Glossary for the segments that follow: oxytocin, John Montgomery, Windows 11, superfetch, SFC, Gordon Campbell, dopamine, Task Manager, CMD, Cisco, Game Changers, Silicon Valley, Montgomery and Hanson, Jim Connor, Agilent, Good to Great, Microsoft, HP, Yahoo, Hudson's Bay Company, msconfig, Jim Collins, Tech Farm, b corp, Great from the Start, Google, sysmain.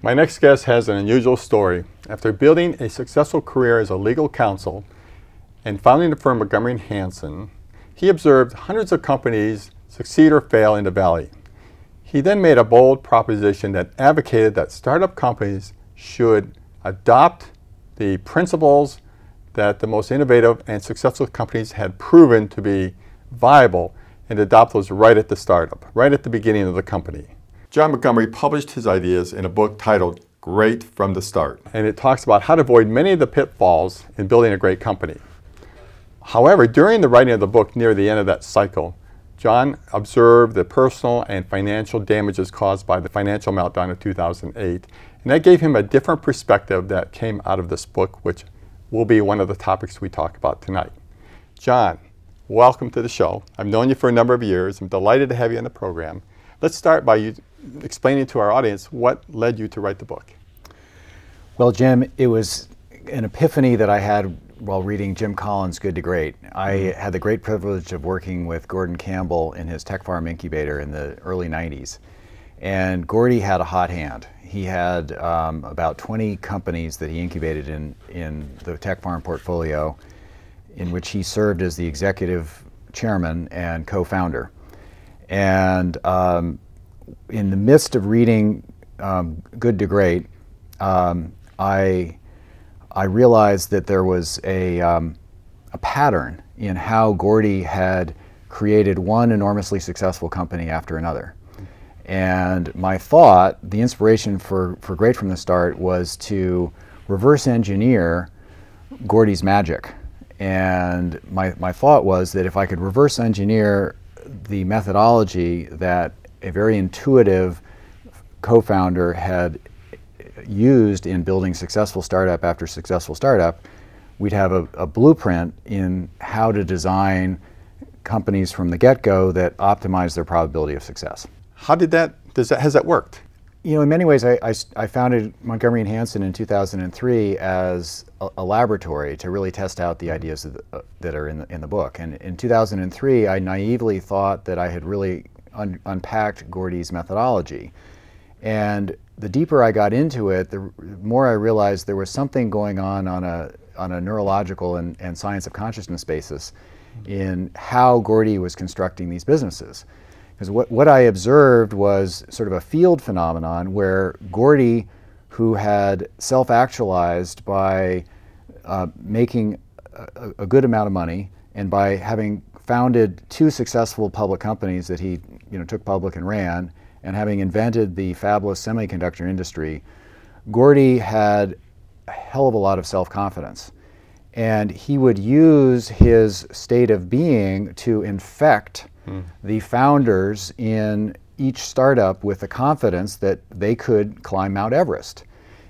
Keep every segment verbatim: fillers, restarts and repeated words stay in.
My next guest has an unusual story. After building a successful career as a legal counsel and founding the firm Montgomery and Hanson, he observed hundreds of companies succeed or fail in the Valley. He then made a bold proposition that advocated that startup companies should adopt the principles that the most innovative and successful companies had proven to be viable and adopt those right at the startup, right at the beginning of the company. John Montgomery published his ideas in a book titled Great from the Start, and it talks about how to avoid many of the pitfalls in building a great company. However, during the writing of the book, near the end of that cycle, John observed the personal and financial damages caused by the financial meltdown of two thousand eight, and that gave him a different perspective that came out of this book, which will be one of the topics we talk about tonight. John, welcome to the show. I've known you for a number of years. I'm delighted to have you on the program. Let's start by you explaining to our audience what led you to write the book. Well, Jim, it was an epiphany that I had while reading Jim Collins' Good to Great. I had the great privilege of working with Gordon Campbell in his Tech Farm incubator in the early nineties. And Gordy had a hot hand. He had um, about twenty companies that he incubated in, in the Tech Farm portfolio, in which he served as the executive chairman and co-founder. And um, in the midst of reading um, Good to Great, um, I I realized that there was a, um, a pattern in how Gordy had created one enormously successful company after another. And my thought, the inspiration for, for Great from the Start, was to reverse engineer Gordy's magic. And my, my thought was that if I could reverse engineer the methodology that a very intuitive co-founder had used in building successful startup after successful startup, we'd have a, a blueprint in how to design companies from the get-go that optimize their probability of success. How did that, does that, has that worked? You know, in many ways, I, I, I founded Montgomery and Hanson in two thousand three as a, a laboratory to really test out the ideas that, uh, that are in the, in the book. And in two thousand three, I naively thought that I had really un unpacked Gordy's methodology. And the deeper I got into it, the more I realized there was something going on on a, on a neurological and, and science of consciousness basis in how Gordy was constructing these businesses. Because what, what I observed was sort of a field phenomenon where Gordy, who had self-actualized by uh, making a, a good amount of money and by having founded two successful public companies that he you know, took public and ran, and having invented the fabulous semiconductor industry, Gordy had a hell of a lot of self-confidence. And he would use his state of being to infect hmm. the founders in each startup with the confidence that they could climb Mount Everest.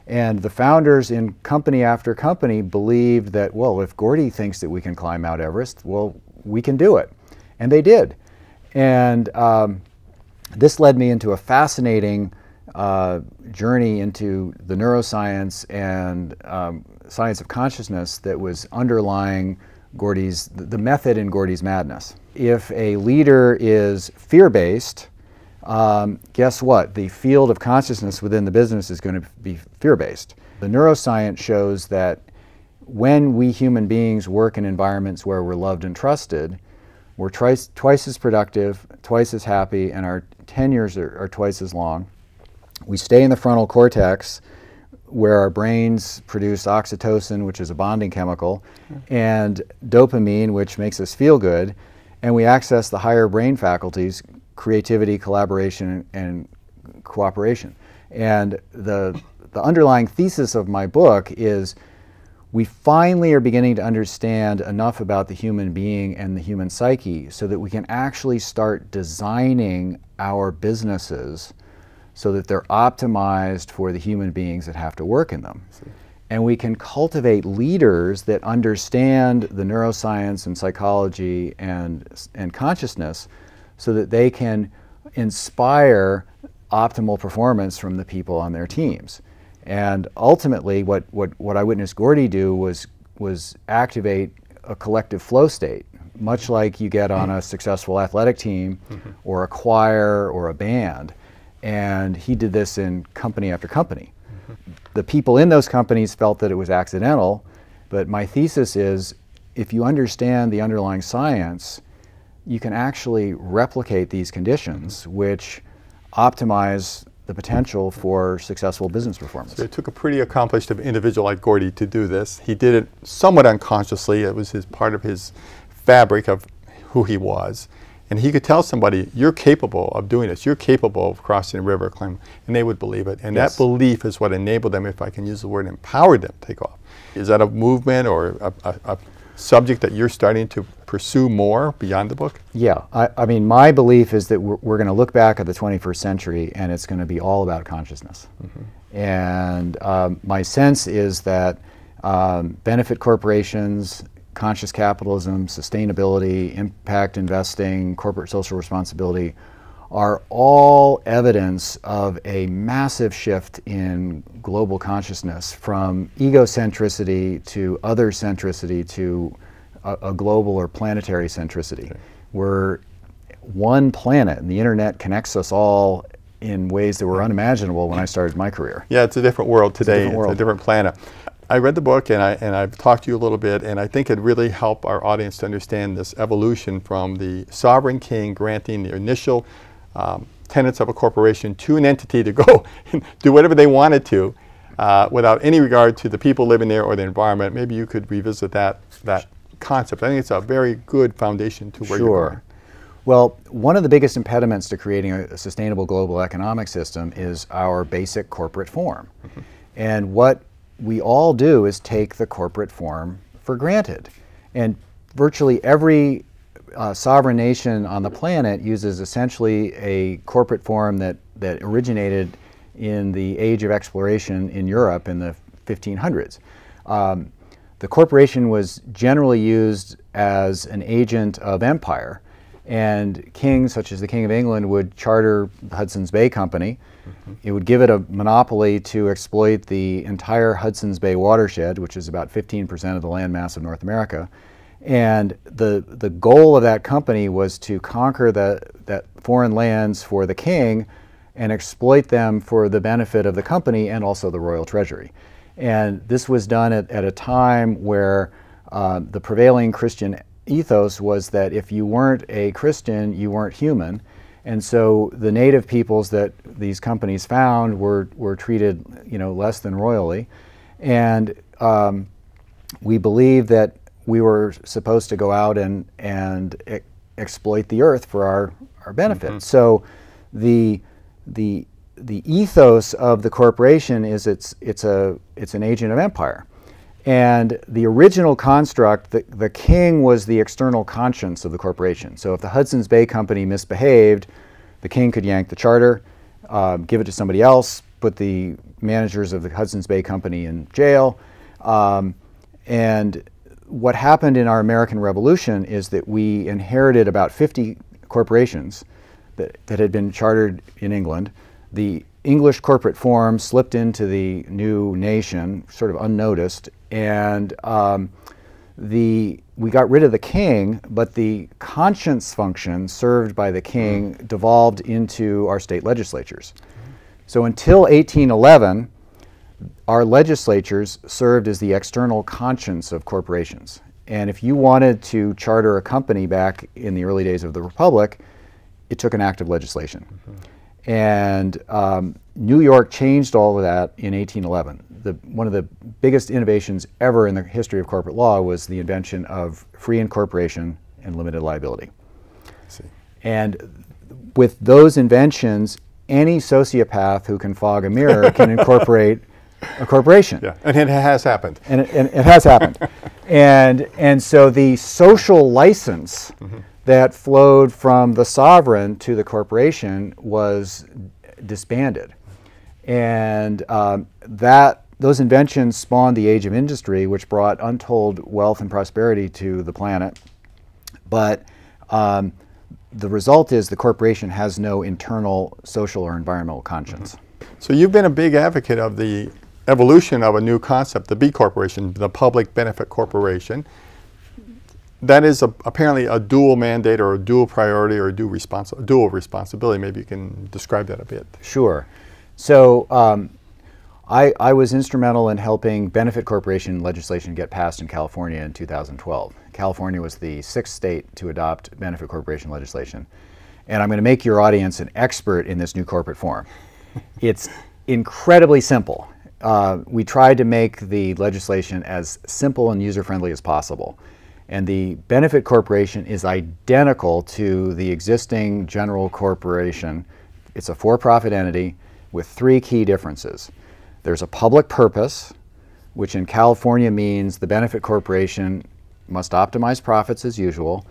And the founders in company after company believed that, well, if Gordy thinks that we can climb Mount Everest, well, we can do it. And they did. And um, this led me into a fascinating uh, journey into the neuroscience and um, science of consciousness that was underlying Gordy's, the method in Gordy's madness. If a leader is fear-based, um, guess what? The field of consciousness within the business is going to be fear-based. The neuroscience shows that when we human beings work in environments where we're loved and trusted, we're twice, twice as productive, twice as happy, and our tenures are, are twice as long. We stay in the frontal cortex, where our brains produce oxytocin, which is a bonding chemical, and dopamine, which makes us feel good, and we access the higher brain faculties, creativity, collaboration, and cooperation. And the, the underlying thesis of my book is we finally are beginning to understand enough about the human being and the human psyche so that we can actually start designing our businesses so that they're optimized for the human beings that have to work in them. And we can cultivate leaders that understand the neuroscience and psychology and, and consciousness so that they can inspire optimal performance from the people on their teams. And ultimately, what, what, what I witnessed Gordy do was, was activate a collective flow state, much like you get on a successful athletic team mm-hmm. or a choir or a band. And he did this in company after company. The people in those companies felt that it was accidental, but my thesis is if you understand the underlying science, you can actually replicate these conditions which optimize the potential for successful business performance. So it took a pretty accomplished individual like Gordy to do this. He did it somewhat unconsciously. It was his part of his fabric of who he was. And he could tell somebody, you're capable of doing this. You're capable of crossing a river, climbing, and they would believe it. And yes. That belief is what enabled them, if I can use the word, empowered them to take off. Is that a movement or a, a, a subject that you're starting to pursue more beyond the book? Yeah, I, I mean, my belief is that we're, we're going to look back at the twenty-first century and it's going to be all about consciousness. Mm-hmm. And um, my sense is that um, benefit corporations, conscious capitalism, sustainability, impact investing, corporate social responsibility are all evidence of a massive shift in global consciousness from egocentricity to other centricity to a, a global or planetary centricity. Okay. We're one planet and the internet connects us all in ways that were unimaginable when I started my career. Yeah, it's a different world today. It's a different, world. It's a different planet. I read the book and, I, and I've talked to you a little bit, and I think it really helped our audience to understand this evolution from the sovereign king granting the initial um, tenets of a corporation to an entity to go and do whatever they wanted to uh, without any regard to the people living there or the environment. Maybe you could revisit that, that concept. I think it's a very good foundation to where sure. you're going. Well, one of the biggest impediments to creating a, a sustainable global economic system is our basic corporate form. Mm-hmm. And what we all do is take the corporate form for granted. And virtually every uh, sovereign nation on the planet uses essentially a corporate form that, that originated in the age of exploration in Europe in the fifteen hundreds. Um, the corporation was generally used as an agent of empire, and kings such as the King of England would charter the Hudson's Bay Company. Mm-hmm. It would give it a monopoly to exploit the entire Hudson's Bay watershed, which is about fifteen percent of the land mass of North America. And the, the goal of that company was to conquer the, that foreign lands for the king and exploit them for the benefit of the company and also the royal treasury. And this was done at, at a time where uh, the prevailing Christian ethos was that if you weren't a Christian, you weren't human. And so the native peoples that these companies found were, were treated, you know, less than royally. And um, we believed that we were supposed to go out and, and e exploit the earth for our, our benefit. Mm-hmm. So the, the, the ethos of the corporation is it's, it's, a, it's an agent of empire. And the original construct, the, the king was the external conscience of the corporation. So if the Hudson's Bay Company misbehaved, the king could yank the charter, uh, give it to somebody else, put the managers of the Hudson's Bay Company in jail. Um, and what happened in our American Revolution is that we inherited about fifty corporations that, that had been chartered in England. The English corporate form slipped into the new nation, sort of unnoticed, and um, the, we got rid of the king, but the conscience function served by the king devolved into our state legislatures. So until eighteen eleven, our legislatures served as the external conscience of corporations. And if you wanted to charter a company back in the early days of the Republic, it took an act of legislation. Mm-hmm. And um, New York changed all of that in eighteen eleven. The, one of the biggest innovations ever in the history of corporate law was the invention of free incorporation and limited liability. See. And with those inventions, any sociopath who can fog a mirror can incorporate a corporation. Yeah, and it has happened. And it, and it has happened. and, and so the social license mm-hmm. that flowed from the sovereign to the corporation was disbanded. And um, that, those inventions spawned the age of industry, which brought untold wealth and prosperity to the planet. But um, the result is the corporation has no internal social or environmental conscience. Mm-hmm. So you've been a big advocate of the evolution of a new concept, the B Corporation, the Public Benefit Corporation. That is a, apparently a dual mandate or a dual priority or a dual, responsi dual responsibility. Maybe you can describe that a bit. Sure. So um, I, I was instrumental in helping benefit corporation legislation get passed in California in two thousand twelve. California was the sixth state to adopt benefit corporation legislation. And I'm going to make your audience an expert in this new corporate form. It's incredibly simple. Uh, we tried to make the legislation as simple and user-friendly as possible. And the benefit corporation is identical to the existing general corporation. It's a for-profit entity with three key differences. There's a public purpose, which in California means the benefit corporation must optimize profits as usual,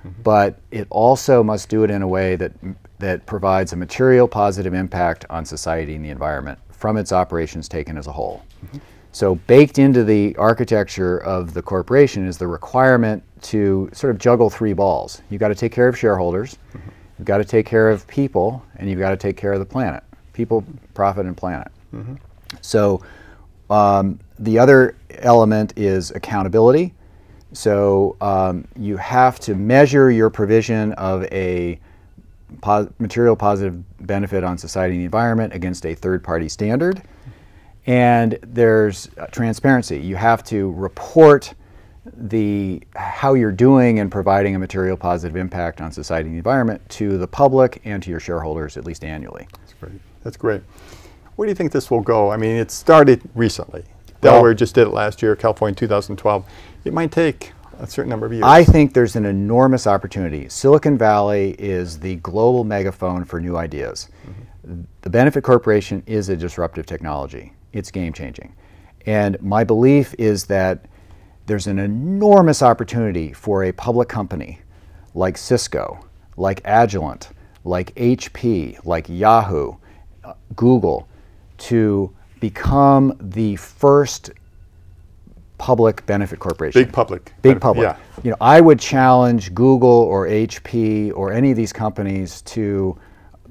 mm-hmm. but it also must do it in a way that, that provides a material positive impact on society and the environment from its operations taken as a whole. Mm-hmm. So baked into the architecture of the corporation is the requirement to sort of juggle three balls. You've got to take care of shareholders, mm-hmm. you've got to take care of people, and you've got to take care of the planet. People, profit, and planet. Mm-hmm. So um, the other element is accountability. So um, you have to measure your provision of a pos material positive benefit on society and the environment against a third-party standard. And there's uh, transparency. You have to report the how you're doing and providing a material positive impact on society and the environment to the public and to your shareholders at least annually. That's great. That's great. Where do you think this will go? I mean, it started recently. Well, Delaware just did it last year, California two thousand twelve. It might take a certain number of years. I think there's an enormous opportunity. Silicon Valley is the global megaphone for new ideas. Mm-hmm. The benefit corporation is a disruptive technology. It's game-changing. And my belief is that there's an enormous opportunity for a public company like Cisco, like Agilent, like H P, like Yahoo, uh, Google, to become the first public benefit corporation. Big public. Big public. Yeah. You know, I would challenge Google or H P or any of these companies to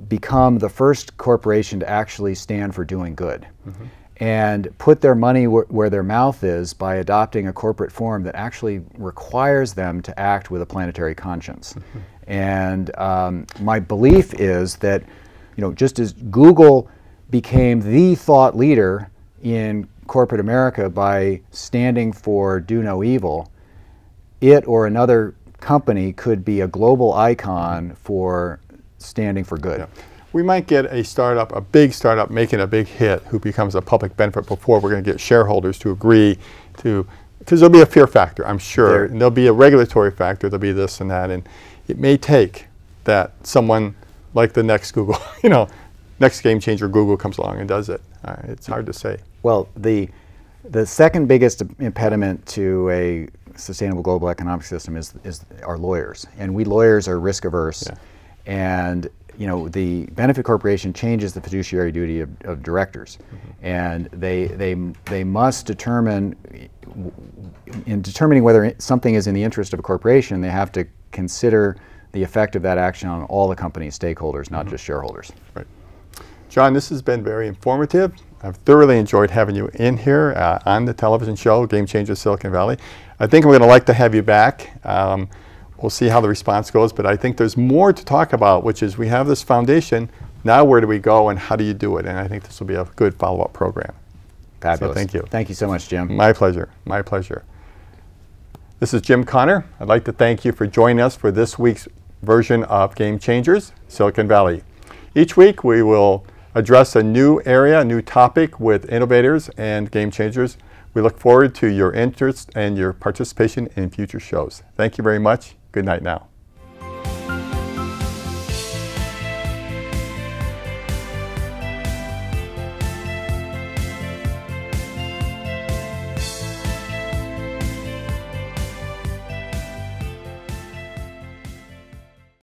become the first corporation to actually stand for doing good mm-hmm. and put their money wh where their mouth is by adopting a corporate form that actually requires them to act with a planetary conscience. Mm-hmm. And um, my belief is that, you know, just as Google became the thought leader in corporate America by standing for do no evil, it or another company could be a global icon for standing for good. Yeah. We might get a startup, a big startup making a big hit who becomes a public benefit before we're going to get shareholders to agree to, because there'll be a fear factor, I'm sure, there, and there'll be a regulatory factor, there'll be this and that, and it may take that someone like the next Google, you know, next Game Changer Google comes along and does it. Uh, it's hard to say. Well, the, the second biggest impediment to a sustainable global economic system is, is our lawyers. And we lawyers are risk averse. Yeah. And you know, the benefit corporation changes the fiduciary duty of, of directors. Mm-hmm. And they, they, they must determine, in determining whether something is in the interest of a corporation, they have to consider the effect of that action on all the company's stakeholders, not mm-hmm. just shareholders. Right. John, this has been very informative. I've thoroughly enjoyed having you in here uh, on the television show, Game Changers Silicon Valley. I think we're going to like to have you back. Um, we'll see how the response goes, but I think there's more to talk about, which is we have this foundation. Now where do we go and how do you do it? And I think this will be a good follow-up program. Fabulous. So thank you. Thank you so much, Jim. My pleasure. My pleasure. This is Jim Connor. I'd like to thank you for joining us for this week's version of Game Changers Silicon Valley. Each week we will address a new area, a new topic with innovators and game changers. We look forward to your interest and your participation in future shows. Thank you very much. Good night now.